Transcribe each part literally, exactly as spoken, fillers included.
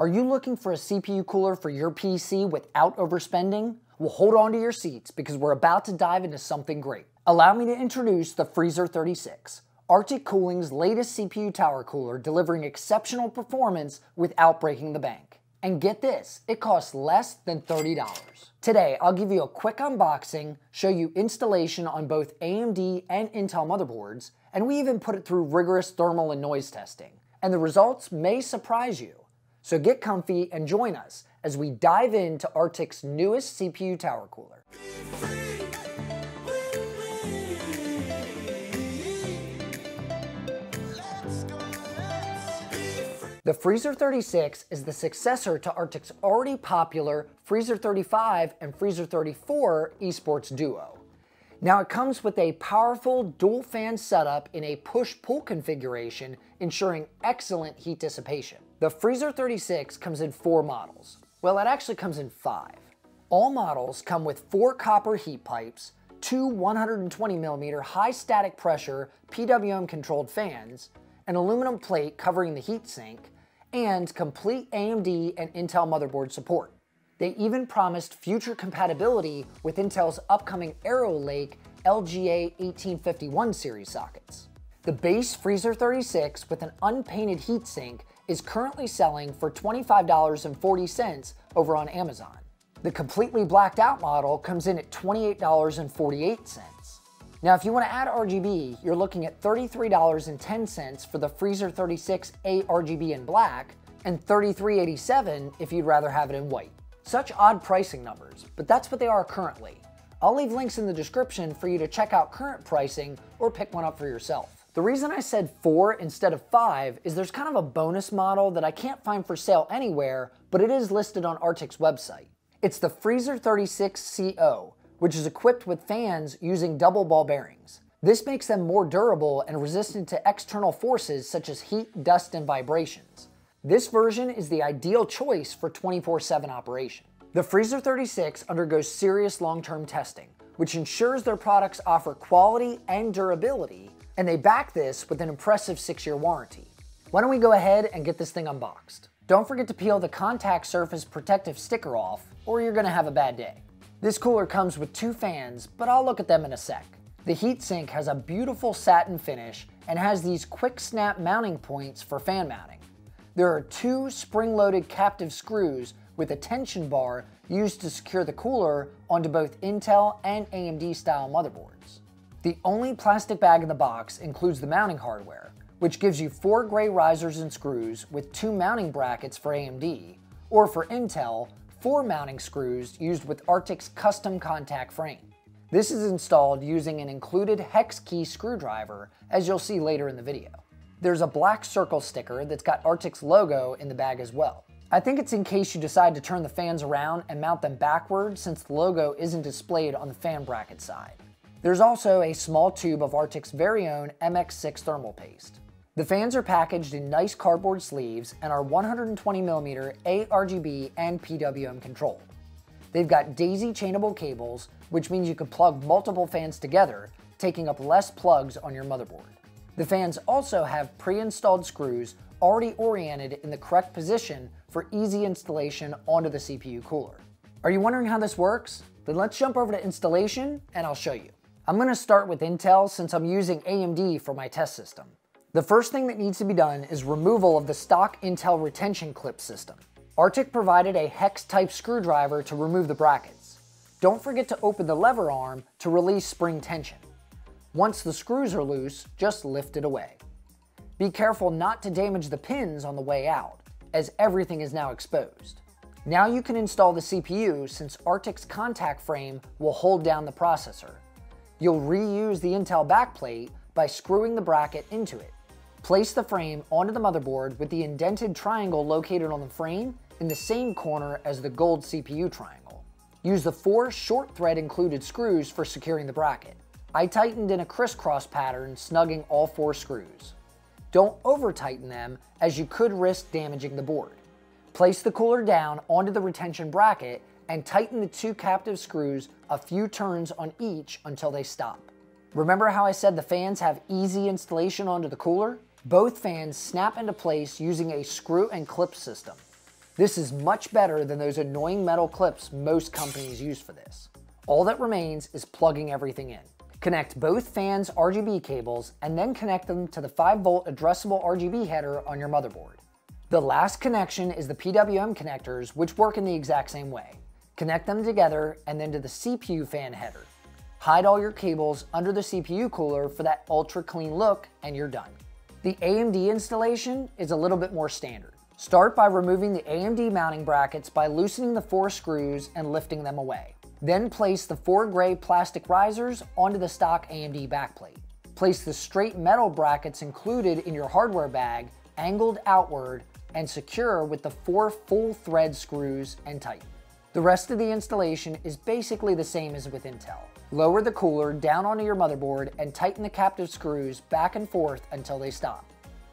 Are you looking for a C P U cooler for your P C without overspending? Well, hold on to your seats because we're about to dive into something great. Allow me to introduce the Freezer thirty-six, Arctic Cooling's latest C P U tower cooler delivering exceptional performance without breaking the bank. And get this, it costs less than thirty dollars. Today, I'll give you a quick unboxing, show you installation on both A M D and Intel motherboards, and we even put it through rigorous thermal and noise testing. And the results may surprise you. So get comfy and join us as we dive into Arctic's newest C P U tower cooler. The Freezer thirty-six is the successor to Arctic's already popular Freezer thirty-five and Freezer thirty-four esports duo. Now it comes with a powerful dual fan setup in a push-pull configuration, ensuring excellent heat dissipation. The Freezer thirty-six comes in four models. Well, it actually comes in five. All models come with four copper heat pipes, two one hundred twenty millimeter high static pressure P W M controlled fans, an aluminum plate covering the heatsink, and complete A M D and Intel motherboard support. They even promised future compatibility with Intel's upcoming Arrow Lake L G A eighteen fifty-one series sockets. The base Freezer thirty-six with an unpainted heatsink is currently selling for twenty-five dollars and forty cents over on Amazon. The completely blacked out model comes in at twenty-eight dollars and forty-eight cents. Now, if you want to add R G B, you're looking at thirty-three dollars and ten cents for the Freezer thirty-six A R G B in black, and thirty-three dollars and eighty-seven cents if you'd rather have it in white. Such odd pricing numbers, but that's what they are currently. I'll leave links in the description for you to check out current pricing or pick one up for yourself. The reason I said four instead of five is there's kind of a bonus model that I can't find for sale anywhere, but it is listed on Arctic's website. It's the Freezer thirty-six C O, which is equipped with fans using double ball bearings. This makes them more durable and resistant to external forces such as heat, dust, and vibrations. This version is the ideal choice for twenty-four seven operation. The Freezer thirty-six undergoes serious long-term testing, which ensures their products offer quality and durability, and they back this with an impressive six-year warranty. Why don't we go ahead and get this thing unboxed? Don't forget to peel the contact surface protective sticker off, or you're gonna have a bad day. This cooler comes with two fans, but I'll look at them in a sec. The heatsink has a beautiful satin finish and has these quick snap mounting points for fan mounting. There are two spring-loaded captive screws with a tension bar used to secure the cooler onto both Intel and A M D style motherboards. The only plastic bag in the box includes the mounting hardware, which gives you four gray risers and screws with two mounting brackets for A M D, or for Intel, four mounting screws used with Arctic's custom contact frame. This is installed using an included hex key screwdriver, as you'll see later in the video. There's a black circle sticker that's got Arctic's logo in the bag as well. I think it's in case you decide to turn the fans around and mount them backward, since the logo isn't displayed on the fan bracket side. There's also a small tube of Arctic's very own M X six thermal paste. The fans are packaged in nice cardboard sleeves and are one hundred twenty millimeter A R G B and P W M controlled. They've got daisy chainable cables, which means you can plug multiple fans together, taking up less plugs on your motherboard. The fans also have pre-installed screws already oriented in the correct position for easy installation onto the C P U cooler. Are you wondering how this works? Then let's jump over to installation and I'll show you. I'm going to start with Intel since I'm using A M D for my test system. The first thing that needs to be done is removal of the stock Intel retention clip system. Arctic provided a hex type screwdriver to remove the brackets. Don't forget to open the lever arm to release spring tension. Once the screws are loose, just lift it away. Be careful not to damage the pins on the way out, as everything is now exposed. Now you can install the C P U since Arctic's contact frame will hold down the processor. You'll reuse the Intel backplate by screwing the bracket into it. Place the frame onto the motherboard with the indented triangle located on the frame in the same corner as the gold C P U triangle. Use the four short thread included screws for securing the bracket. I tightened in a crisscross pattern, snugging all four screws. Don't over tighten them as you could risk damaging the board. Place the cooler down onto the retention bracket and tighten the two captive screws a few turns on each until they stop. Remember how I said the fans have easy installation onto the cooler? Both fans snap into place using a screw and clip system. This is much better than those annoying metal clips most companies use for this. All that remains is plugging everything in. Connect both fans' R G B cables and then connect them to the five volt addressable R G B header on your motherboard. The last connection is the P W M connectors, which work in the exact same way. Connect them together and then to the C P U fan header. Hide all your cables under the C P U cooler for that ultra clean look and you're done. The A M D installation is a little bit more standard. Start by removing the A M D mounting brackets by loosening the four screws and lifting them away. Then place the four gray plastic risers onto the stock A M D backplate. Place the straight metal brackets included in your hardware bag, angled outward, and secure with the four full thread screws and tighten. The rest of the installation is basically the same as with Intel. Lower the cooler down onto your motherboard and tighten the captive screws back and forth until they stop.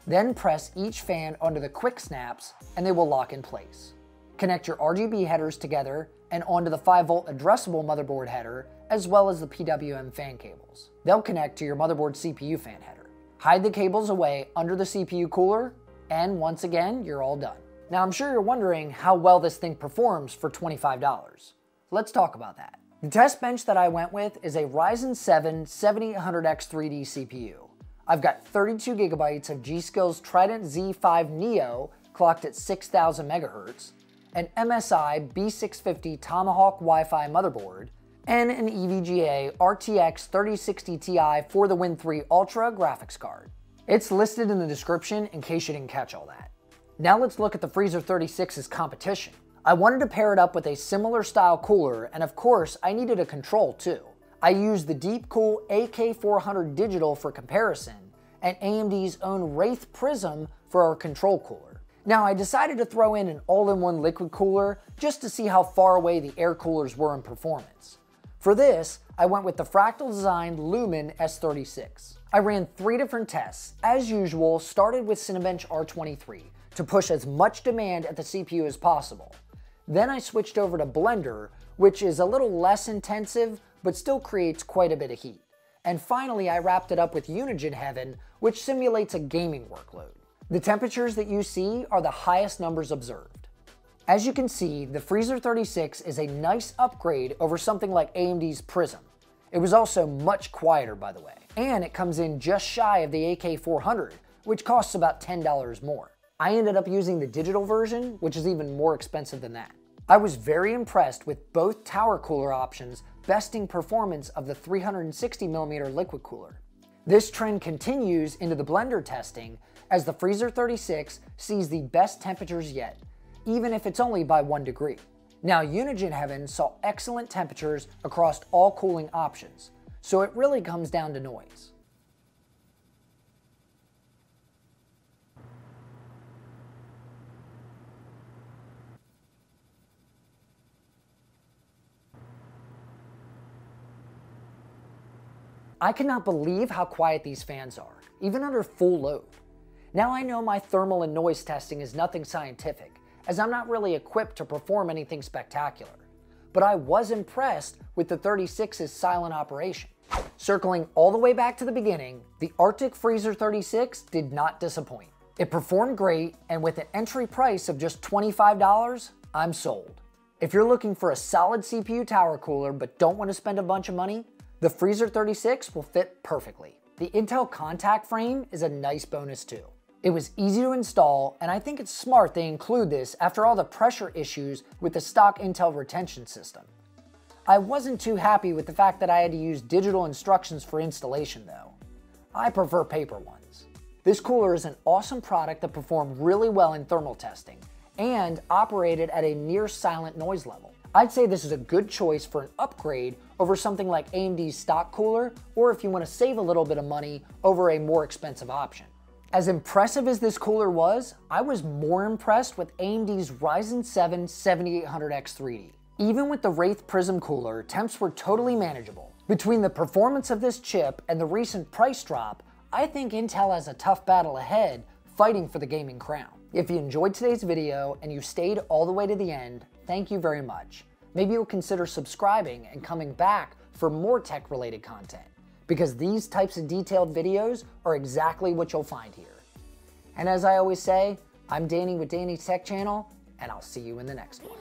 Then press each fan onto the quick snaps and they will lock in place. Connect your R G B headers together and onto the five volt addressable motherboard header, as well as the P W M fan cables. They'll connect to your motherboard C P U fan header. Hide the cables away under the C P U cooler, and once again, you're all done. Now I'm sure you're wondering how well this thing performs for twenty-five dollars. Let's talk about that. The test bench that I went with is a Ryzen seven seventy-eight hundred X three D C P U. I've got thirty-two gigabytes of G.Skill's Trident Z five Neo, clocked at six thousand megahertz, an M S I B six fifty Tomahawk Wi-Fi motherboard, and an E V G A R T X thirty sixty T I for the Win three Ultra graphics card. It's listed in the description in case you didn't catch all that. Now let's look at the Freezer thirty-six's competition. I wanted to pair it up with a similar style cooler, and of course, I needed a control too. I used the DeepCool A K four hundred Digital for comparison, and A M D's own Wraith Prism for our control cooler. Now I decided to throw in an all-in-one liquid cooler just to see how far away the air coolers were in performance. For this, I went with the Fractal Design Lumen S thirty-six. I ran three different tests, as usual, started with Cinebench R twenty-three to push as much demand at the C P U as possible. Then I switched over to Blender, which is a little less intensive, but still creates quite a bit of heat. And finally, I wrapped it up with Unigine Heaven, which simulates a gaming workload. The temperatures that you see are the highest numbers observed. As you can see, the Freezer thirty-six is a nice upgrade over something like A M D's Prism. It was also much quieter, by the way, and it comes in just shy of the A K four hundred, which costs about ten dollars more. I ended up using the digital version, which is even more expensive than that. I was very impressed with both tower cooler options besting performance of the three hundred sixty millimeter liquid cooler. This trend continues into the Blender testing, as the Freezer thirty-six sees the best temperatures yet, even if it's only by one degree. Now Unigine Heaven saw excellent temperatures across all cooling options, so it really comes down to noise. I cannot believe how quiet these fans are, even under full load. Now I know my thermal and noise testing is nothing scientific, as I'm not really equipped to perform anything spectacular. But I was impressed with the thirty-six's silent operation. Circling all the way back to the beginning, the Arctic Freezer thirty-six did not disappoint. It performed great, and with an entry price of just twenty-five dollars, I'm sold. If you're looking for a solid C P U tower cooler but don't want to spend a bunch of money, the Freezer thirty-six will fit perfectly. The Intel contact frame is a nice bonus too. It was easy to install, and I think it's smart they include this after all the pressure issues with the stock Intel retention system. I wasn't too happy with the fact that I had to use digital instructions for installation though. I prefer paper ones. This cooler is an awesome product that performed really well in thermal testing and operated at a near silent noise level. I'd say this is a good choice for an upgrade over something like A M D's stock cooler, or if you want to save a little bit of money over a more expensive option. As impressive as this cooler was, I was more impressed with A M D's Ryzen seven seventy-eight hundred X three D. Even with the Wraith Prism cooler, temps were totally manageable. Between the performance of this chip and the recent price drop, I think Intel has a tough battle ahead fighting for the gaming crown. If you enjoyed today's video and you stayed all the way to the end, thank you very much. Maybe you'll consider subscribing and coming back for more tech-related content, because these types of detailed videos are exactly what you'll find here. And as I always say, I'm Danny with Danny's Tech Channel, and I'll see you in the next one.